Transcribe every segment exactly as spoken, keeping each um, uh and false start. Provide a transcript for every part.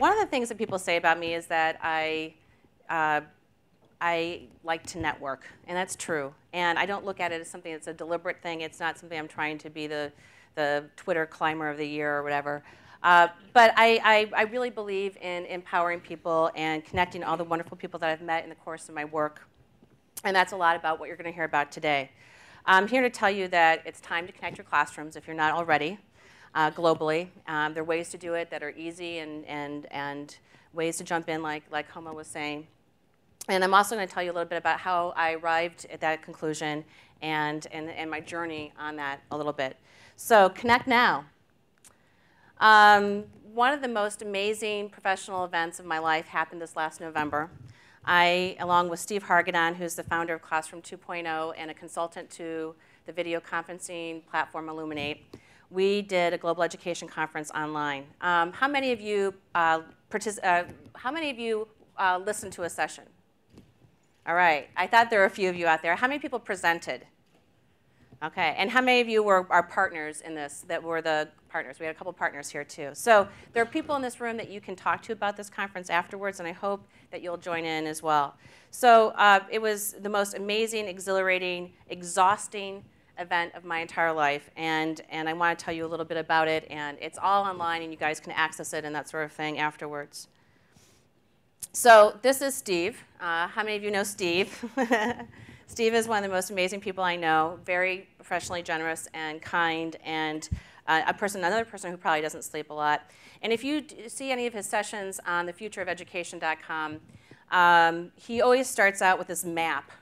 One of the things that people say about me is that I, uh, I like to network, and that's true. And I don't look at it as something that's a deliberate thing. It's not something I'm trying to be the, the Twitter climber of the year or whatever. Uh, but I, I, I really believe in empowering people and connecting all the wonderful people that I've met in the course of my work. And that's a lot about what you're going to hear about today. I'm here to tell you that it's time to connect your classrooms if you're not already, uh, globally. Um, there are ways to do it that are easy and, and, and ways to jump in, like, like Homa was saying. And I'm also going to tell you a little bit about how I arrived at that conclusion and, and, and my journey on that a little bit. So connect now. Um, one of the most amazing professional events of my life happened this last November. I, along with Steve Hargadon, who's the founder of Classroom two point oh and a consultant to the video conferencing platform Illuminate, we did a Global Education Conference online. Um, how many of you, uh, uh, how many of you uh, listened to a session? All right, I thought there were a few of you out there. How many people presented? Okay, and how many of you were our partners in this, that were the partners? We had a couple partners here too. So there are people in this room that you can talk to about this conference afterwards, and I hope that you'll join in as well. So uh, it was the most amazing, exhilarating, exhausting event of my entire life, and, and I want to tell you a little bit about it, and it's all online, and you guys can access it and that sort of thing afterwards. So this is Steve. Uh, how many of you know Steve? Steve is one of the most amazing people I know, very professionally generous and kind, and uh, a person, another person who probably doesn't sleep a lot. And if you d see any of his sessions on the future of education dot com, um, he always starts out with this map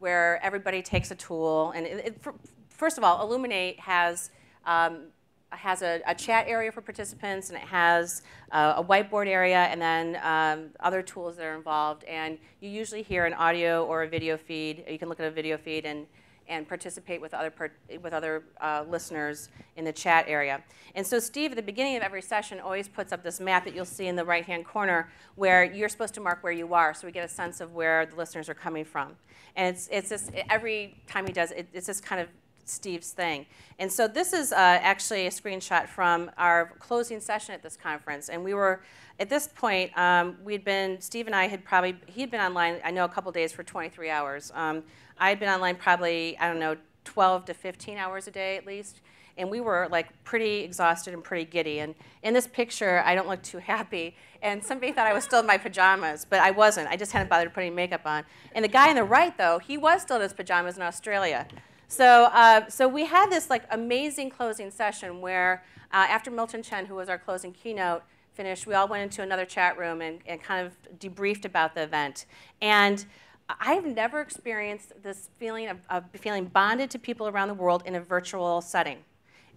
where everybody takes a tool. And it, it, for, first of all, Illuminate has, um, has a, a chat area for participants, and it has uh, a whiteboard area, and then um, other tools that are involved. And you usually hear an audio or a video feed. You can look at a video feed and, and participate with other, per with other uh, listeners in the chat area. And so Steve, at the beginning of every session, always puts up this map that you'll see in the right-hand corner where you're supposed to mark where you are, so we get a sense of where the listeners are coming from. And it's, it's this, every time he does it, it's this kind of Steve's thing. And so this is uh, actually a screenshot from our closing session at this conference. And we were, at this point, um, we'd been, Steve and I had probably, he'd been online, I know, a couple days for twenty-three hours. Um, I'd been online probably, I don't know, twelve to fifteen hours a day at least. And we were like pretty exhausted and pretty giddy. And in this picture, I don't look too happy. And somebody thought I was still in my pajamas, but I wasn't. I just hadn't bothered putting makeup on. And the guy on the right, though, he was still in his pajamas in Australia. So, uh, so we had this like amazing closing session where uh, after Milton Chen, who was our closing keynote, finished, we all went into another chat room and, and kind of debriefed about the event. And I've never experienced this feeling of, of feeling bonded to people around the world in a virtual setting.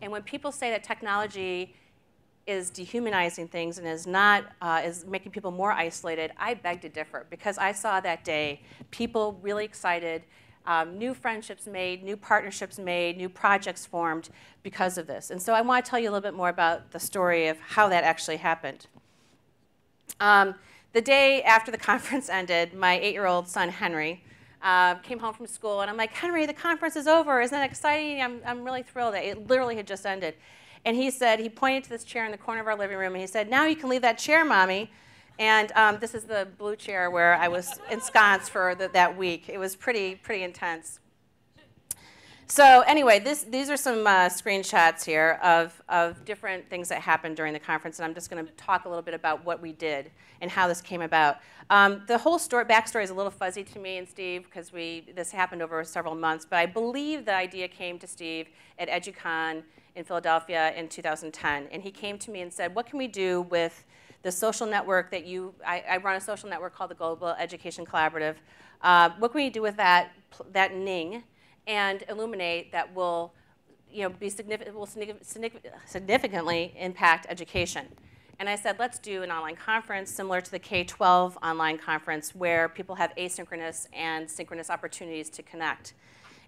And when people say that technology is dehumanizing things and is not, uh, is making people more isolated, I beg to differ, because I saw that day people really excited. Um, new friendships made, new partnerships made, new projects formed because of this. And so I want to tell you a little bit more about the story of how that actually happened. Um, the day after the conference ended, my eight-year-old son, Henry, uh, came home from school. And I'm like, Henry, the conference is over. Isn't that exciting? I'm, I'm really thrilled. It literally had just ended. And he said, he pointed to this chair in the corner of our living room, and he said, now you can leave that chair, Mommy. And um, this is the blue chair where I was ensconced for the, that week. It was pretty, pretty intense. So anyway, this, these are some uh, screenshots here of, of different things that happened during the conference. And I'm just going to talk a little bit about what we did and how this came about. Um, the whole story, backstory is a little fuzzy to me and Steve, because we, this happened over several months. But I believe the idea came to Steve at EduCon in Philadelphia in two thousand ten. And he came to me and said, what can we do with the social network that you, I, I run a social network called the Global Education Collaborative. Uh, what can we do with that, that N I N G and Illuminate that will, you know, be significant, will significantly impact education? And I said, let's do an online conference similar to the K twelve online conference where people have asynchronous and synchronous opportunities to connect.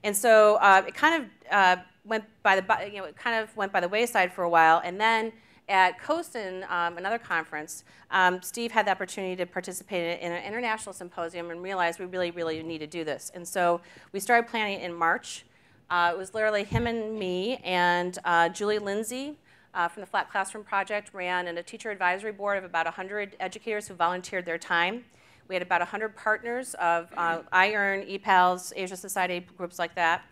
And so uh, it kind of uh, went by the, you know, it kind of went by the wayside for a while, and then at CoSN, um, another conference, um, Steve had the opportunity to participate in an international symposium and realized we really, really need to do this. And so we started planning in March. Uh, it was literally him and me and uh, Julie Lindsay, uh, from the Flat Classroom Project ran in a teacher advisory board of about one hundred educators who volunteered their time. We had about one hundred partners of uh, iEARN, ePALS, Asia Society, groups like that.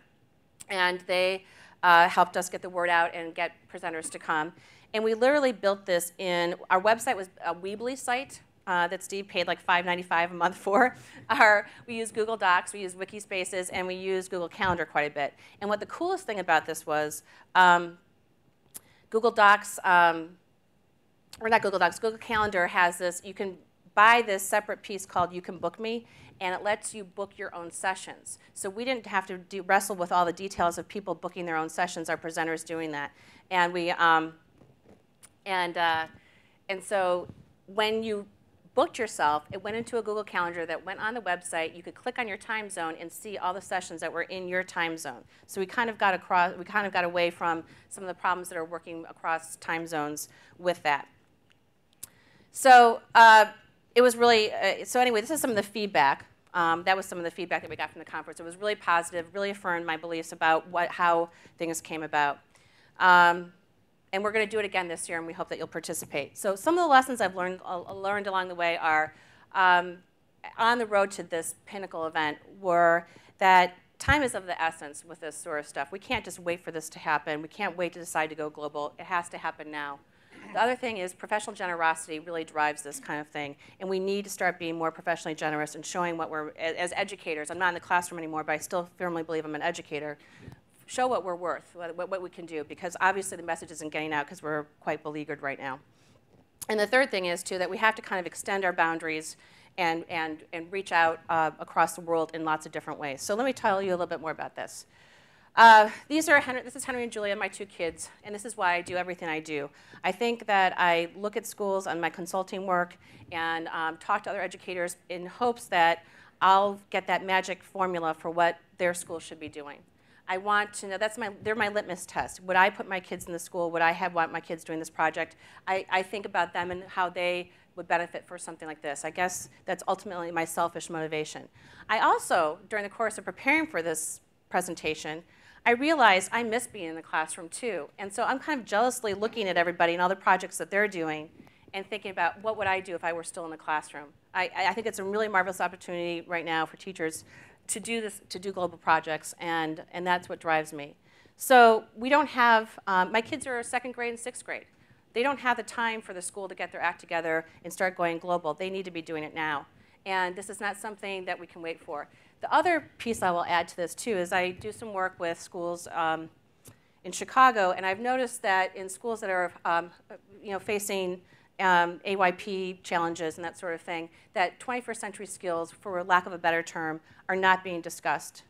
And they uh, helped us get the word out and get presenters to come. And we literally built this in, our website was a Weebly site uh, that Steve paid like five ninety-five a month for. Our, we used Google Docs, we used Wikispaces, and we used Google Calendar quite a bit. And what the coolest thing about this was, um, Google Docs, um, or not Google Docs, Google Calendar has this, you can buy this separate piece called You Can Book Me, and it lets you book your own sessions. So we didn't have to do, wrestle with all the details of people booking their own sessions, our presenters doing that. And we, um, and, uh, and so when you booked yourself, it went into a Google Calendar that went on the website. You could click on your time zone and see all the sessions that were in your time zone. So we kind of got across, we kind of got away from some of the problems that are working across time zones with that. So, uh, It was really, uh, so anyway, this is some of the feedback. Um, that was some of the feedback that we got from the conference. It was really positive, really affirmed my beliefs about what, how things came about. Um, and we're going to do it again this year, and we hope that you'll participate. So some of the lessons I've learned, uh, learned along the way are, um, on the road to this pinnacle event, were that time is of the essence with this sort of stuff. We can't just wait for this to happen. We can't wait to decide to go global. It has to happen now. The other thing is professional generosity really drives this kind of thing, and we need to start being more professionally generous and showing what we're, as educators, I'm not in the classroom anymore, but I still firmly believe I'm an educator, show what we're worth, what, what we can do, because obviously the message isn't getting out because we're quite beleaguered right now. And the third thing is, too, that we have to kind of extend our boundaries and, and, and reach out uh, across the world in lots of different ways. So let me tell you a little bit more about this. Uh, these are Henry, this is Henry and Julia, my two kids, and this is why I do everything I do. I think that I look at schools on my consulting work and um, talk to other educators in hopes that I'll get that magic formula for what their school should be doing. I want to know, that's my, they're my litmus test. Would I put my kids in the school? Would I have want my kids doing this project? I, I think about them and how they would benefit for something like this. I guess that's ultimately my selfish motivation. I also, during the course of preparing for this presentation, I realized I miss being in the classroom too. And so I'm kind of jealously looking at everybody and all the projects that they're doing and thinking about what would I do if I were still in the classroom. I, I think it's a really marvelous opportunity right now for teachers to do this, to do global projects, and, and that's what drives me. So we don't have, um, my kids are second grade and sixth grade. They don't have the time for the school to get their act together and start going global. They need to be doing it now. And this is not something that we can wait for. The other piece I will add to this, too, is I do some work with schools um, in Chicago, and I've noticed that in schools that are um, you know, facing um, A Y P challenges and that sort of thing, that twenty-first century skills, for lack of a better term, are not being discussed.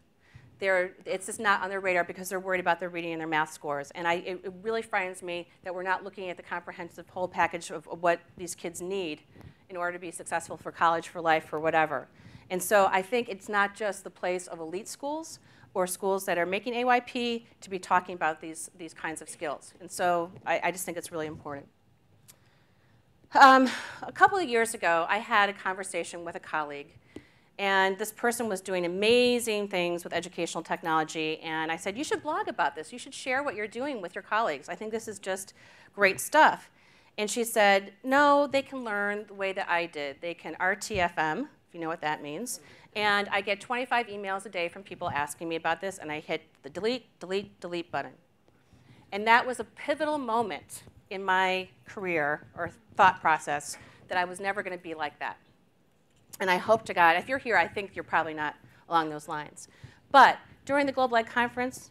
They're, it's just not on their radar because they're worried about their reading and their math scores. And I, it, it really frightens me that we're not looking at the comprehensive whole package of, of what these kids need in order to be successful for college, for life, for whatever. And so I think it's not just the place of elite schools or schools that are making A Y P to be talking about these, these kinds of skills. And so I, I just think it's really important. Um, a couple of years ago, I had a conversation with a colleague. And this person was doing amazing things with educational technology. And I said, you should blog about this. You should share what you're doing with your colleagues. I think this is just great stuff. And she said, no, they can learn the way that I did. They can R T F M. If you know what that means. And I get twenty-five emails a day from people asking me about this, and I hit the delete, delete, delete button. And that was a pivotal moment in my career or thought process that I was never going to be like that. And I hope to God, if you're here, I think you're probably not along those lines. But during the GlobalEd Conference,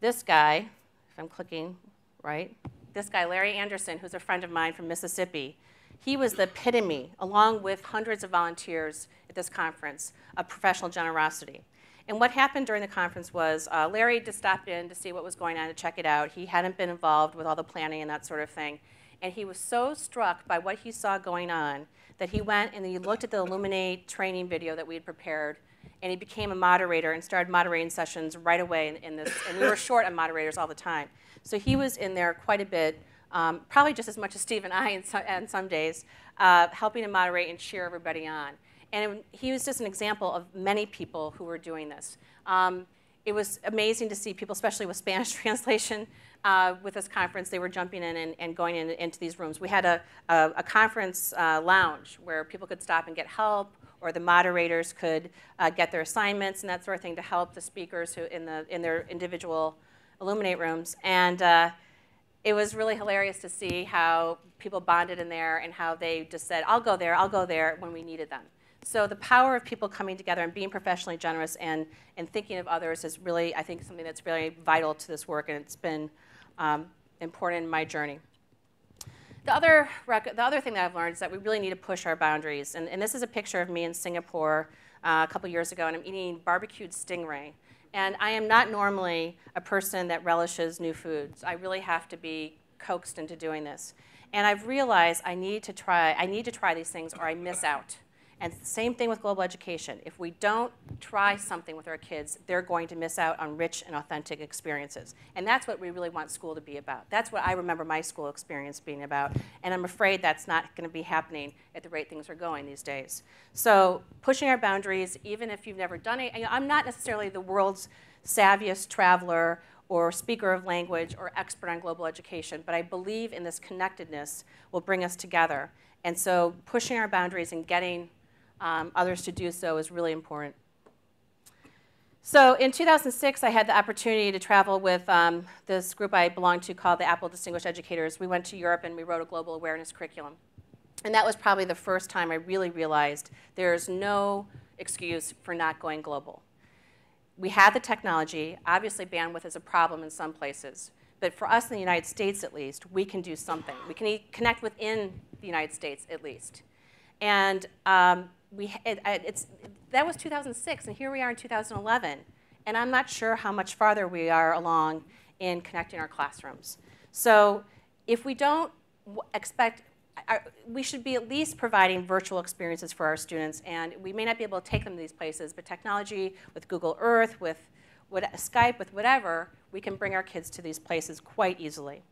this guy, if I'm clicking right, this guy, Larry Anderson, who's a friend of mine from Mississippi, he was the epitome, along with hundreds of volunteers at this conference, of professional generosity. And what happened during the conference was uh, Larry just stopped in to see what was going on, to check it out. He hadn't been involved with all the planning and that sort of thing. And he was so struck by what he saw going on that he went and he looked at the Illuminate training video that we had prepared, and he became a moderator and started moderating sessions right away in, in this. And we were short on moderators all the time. So he was in there quite a bit. Um, probably just as much as Steve and I in some, in some days, uh, helping to moderate and cheer everybody on. And it, he was just an example of many people who were doing this. Um, it was amazing to see people, especially with Spanish translation, uh, with this conference. They were jumping in and, and going in, into these rooms. We had a, a, a conference uh, lounge where people could stop and get help, or the moderators could uh, get their assignments and that sort of thing to help the speakers who in, the, in their individual Illuminate rooms. And uh, it was really hilarious to see how people bonded in there and how they just said, I'll go there, I'll go there, when we needed them. So the power of people coming together and being professionally generous and, and thinking of others is really, I think, something that's really vital to this work, and it's been um, important in my journey. The other, rec the other thing that I've learned is that we really need to push our boundaries. And, and this is a picture of me in Singapore uh, a couple years ago, and I'm eating barbecued stingray. And I am not normally a person that relishes new foods. I really have to be coaxed into doing this. And I've realized I need to try, I need to try these things or I miss out. And it's the same thing with global education. If we don't try something with our kids, they're going to miss out on rich and authentic experiences. And that's what we really want school to be about. That's what I remember my school experience being about. And I'm afraid that's not going to be happening at the rate things are going these days. So pushing our boundaries, even if you've never done it. You know, I'm not necessarily the world's savviest traveler or speaker of language or expert on global education, but I believe in this connectedness will bring us together. And so pushing our boundaries and getting Um, others to do so is really important. So in two thousand six, I had the opportunity to travel with um, this group I belonged to called the Apple Distinguished Educators. We went to Europe and we wrote a global awareness curriculum. And that was probably the first time I really realized there's no excuse for not going global. We had the technology. Obviously, bandwidth is a problem in some places. But for us in the United States, at least, we can do something. We can e- connect within the United States, at least. And um, We, it, it's, that was two thousand six, and here we are in two thousand eleven, and I'm not sure how much farther we are along in connecting our classrooms. So if we don't expect, we should be at least providing virtual experiences for our students, and we may not be able to take them to these places, but technology, with Google Earth, with what, Skype, with whatever, we can bring our kids to these places quite easily.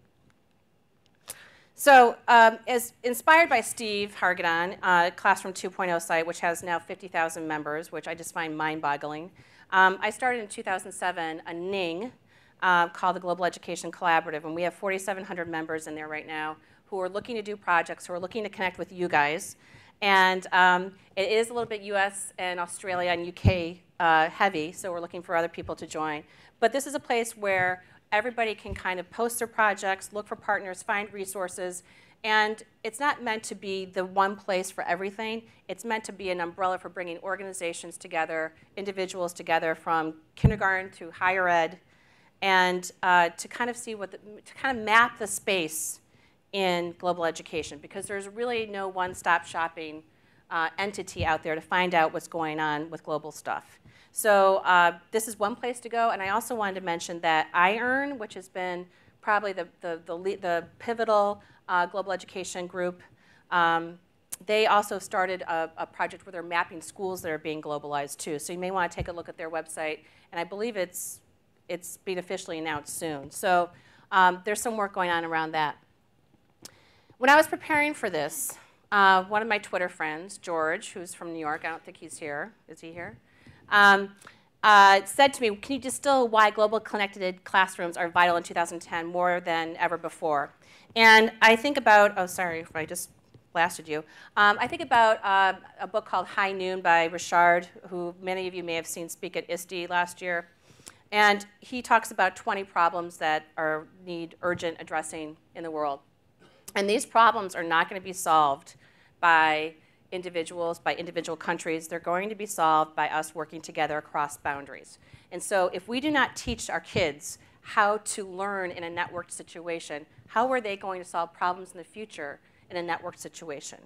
So um, as inspired by Steve Hargadon, uh, Classroom two point oh site, which has now fifty thousand members, which I just find mind-boggling, um, I started in two thousand seven a N I N G uh, called the Global Education Collaborative, and we have forty-seven hundred members in there right now who are looking to do projects, who are looking to connect with you guys. And um, it is a little bit U S and Australia and U K uh, heavy, so we're looking for other people to join. But this is a place where everybody can kind of post their projects, look for partners, find resources. And it's not meant to be the one place for everything. It's meant to be an umbrella for bringing organizations together, individuals together from kindergarten to higher ed, and uh, to kind of see what, the, to kind of map the space in global education, because there's really no one-stop shopping uh, entity out there to find out what's going on with global stuff. So uh, this is one place to go, and I also wanted to mention that iEARN, which has been probably the, the, the, lead, the pivotal uh, global education group, um, they also started a, a project where they're mapping schools that are being globalized too. So you may want to take a look at their website, and I believe it's, it's being officially announced soon. So um, there's some work going on around that. When I was preparing for this, uh, one of my Twitter friends, George, who's from New York, I don't think he's here. Is he here? Um, uh, said to me, can you distill why global connected classrooms are vital in two thousand ten more than ever before? And I think about, oh, sorry if I just blasted you. Um, I think about uh, a book called High Noon by Richard, who many of you may have seen speak at I S T E last year. And he talks about twenty problems that are, need urgent addressing in the world. And these problems are not going to be solved by individuals, by individual countries. They're going to be solved by us working together across boundaries. And so if we do not teach our kids how to learn in a networked situation, how are they going to solve problems in the future in a networked situation?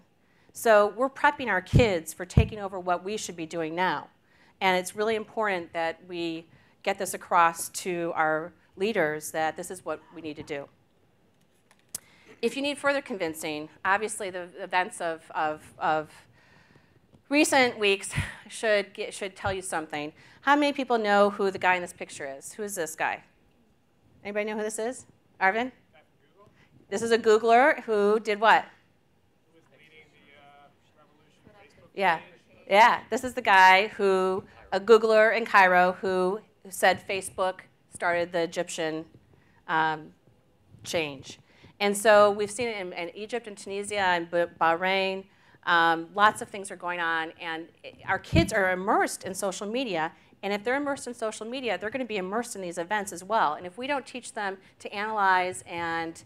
So we're prepping our kids for taking over what we should be doing now. And it's really important that we get this across to our leaders that this is what we need to do. If you need further convincing, obviously the events of, of, of recent weeks should, get, should tell you something. How many people know who the guy in this picture is? Who is this guy? Anybody know who this is? Arvind? This is a Googler who did what? Who was leading the uh, revolution on Facebook? Yeah, yeah. This is the guy who, a Googler in Cairo, who who said Facebook started the Egyptian um, change. And so we've seen it in, in Egypt and Tunisia and Bahrain. Um, lots of things are going on, and our kids are immersed in social media, and if they're immersed in social media, they're going to be immersed in these events as well. And if we don't teach them to analyze and,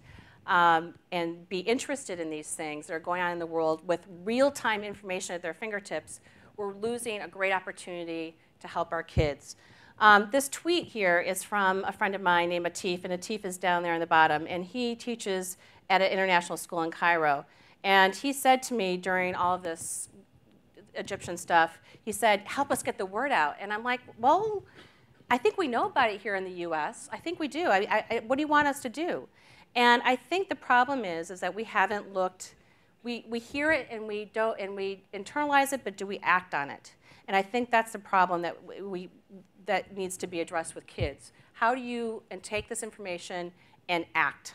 um, and be interested in these things that are going on in the world with real-time information at their fingertips, we're losing a great opportunity to help our kids. Um, this tweet here is from a friend of mine named Atif, and Atif is down there on the bottom, and he teaches at an international school in Cairo. And he said to me during all of this Egyptian stuff, he said, help us get the word out. And I'm like, well, I think we know about it here in the U S. I think we do. I, I, what do you want us to do? And I think the problem is, is that we haven't looked, we, we hear it and we don't, and we internalize it, but do we act on it? And I think that's the problem that we, that needs to be addressed with kids. How do you take this information and act?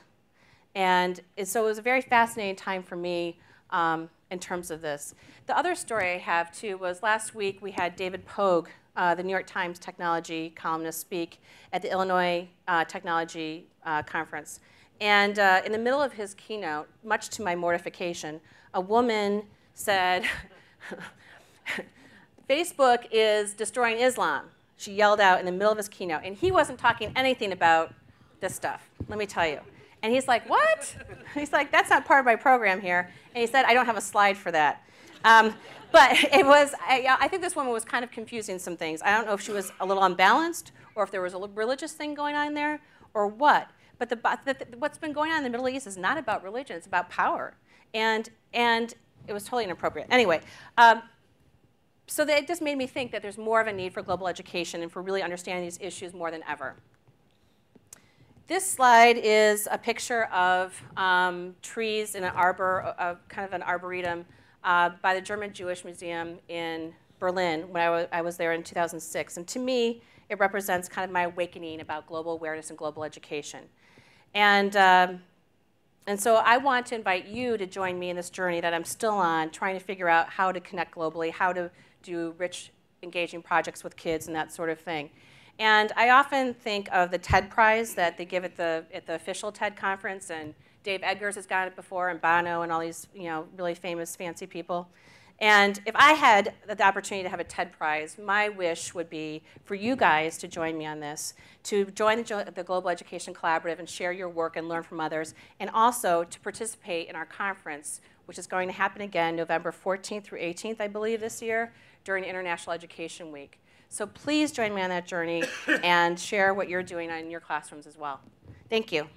And so it was a very fascinating time for me um, in terms of this. The other story I have, too, was last week we had David Pogue, uh, the New York Times technology columnist, speak at the Illinois uh, Technology uh, Conference. And uh, in the middle of his keynote, much to my mortification, a woman said, Facebook is destroying Islam. She yelled out in the middle of his keynote. And he wasn't talking anything about this stuff, let me tell you. And he's like, what? He's like, that's not part of my program here. And he said, I don't have a slide for that. Um, but it was, I, I think this woman was kind of confusing some things. I don't know if she was a little unbalanced or if there was a religious thing going on there or what. But the, the, what's been going on in the Middle East is not about religion. It's about power. And, and it was totally inappropriate. Anyway, um, so that it just made me think that there's more of a need for global education and for really understanding these issues more than ever. This slide is a picture of um, trees in an arbor, uh, kind of an arboretum, uh, by the German Jewish Museum in Berlin when I, I was there in two thousand six. And to me, it represents kind of my awakening about global awareness and global education. And, um, and so I want to invite you to join me in this journey that I'm still on, trying to figure out how to connect globally, how to do rich, engaging projects with kids and that sort of thing. And I often think of the TED Prize that they give at the, at the official TED conference, and Dave Eggers has gotten it before, and Bono, and all these, you know, really famous, fancy people. And if I had the opportunity to have a TED Prize, my wish would be for you guys to join me on this, to join the, the Global Education Collaborative and share your work and learn from others, and also to participate in our conference, which is going to happen again November fourteenth through eighteenth, I believe, this year, during International Education Week. So please join me on that journey and share what you're doing in your classrooms as well. Thank you.